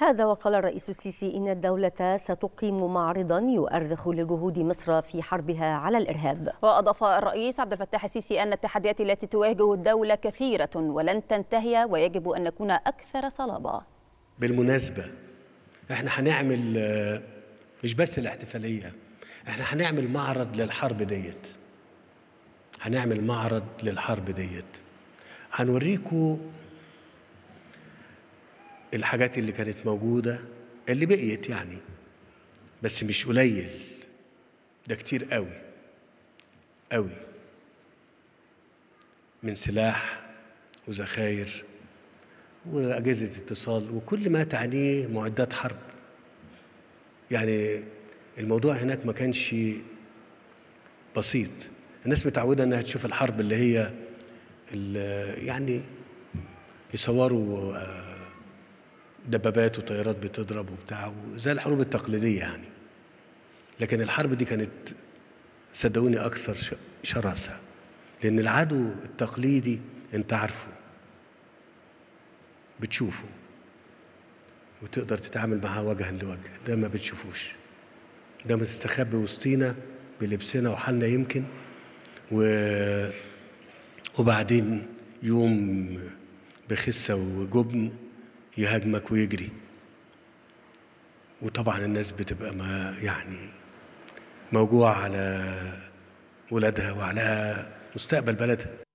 هذا وقال الرئيس السيسي إن الدولة ستقيم معرضا يؤرخ لجهود مصر في حربها على الإرهاب. وأضاف الرئيس عبد الفتاح السيسي أن التحديات التي تواجه الدولة كثيرة ولن تنتهي، ويجب أن نكون أكثر صلابة. بالمناسبة احنا هنعمل مش بس الاحتفالية، احنا هنعمل معرض للحرب ديت. هنعمل معرض للحرب ديت، هنوريكم الحاجات اللي كانت موجودة، اللي بقيت يعني، بس مش قليل، ده كتير قوي قوي، من سلاح وذخاير وأجهزة اتصال وكل ما تعنيه معدات حرب. يعني الموضوع هناك ما كانش بسيط. الناس متعودة انها تشوف الحرب اللي هي يعني يصوروا دبابات وطيارات بتضرب وبتاع زي الحروب التقليدية يعني، لكن الحرب دي كانت صدقوني أكثر شراسة، لأن العدو التقليدي أنت عارفه بتشوفه وتقدر تتعامل معاه وجها لوجه، ده ما بتشوفوش، ده مستخبي وسطينا بلبسنا وحالنا يمكن. وبعدين يوم بخسة وجبن يهاجمك ويجري، وطبعا الناس بتبقى ما يعني موجوعة على ولادها وعلى مستقبل بلدها.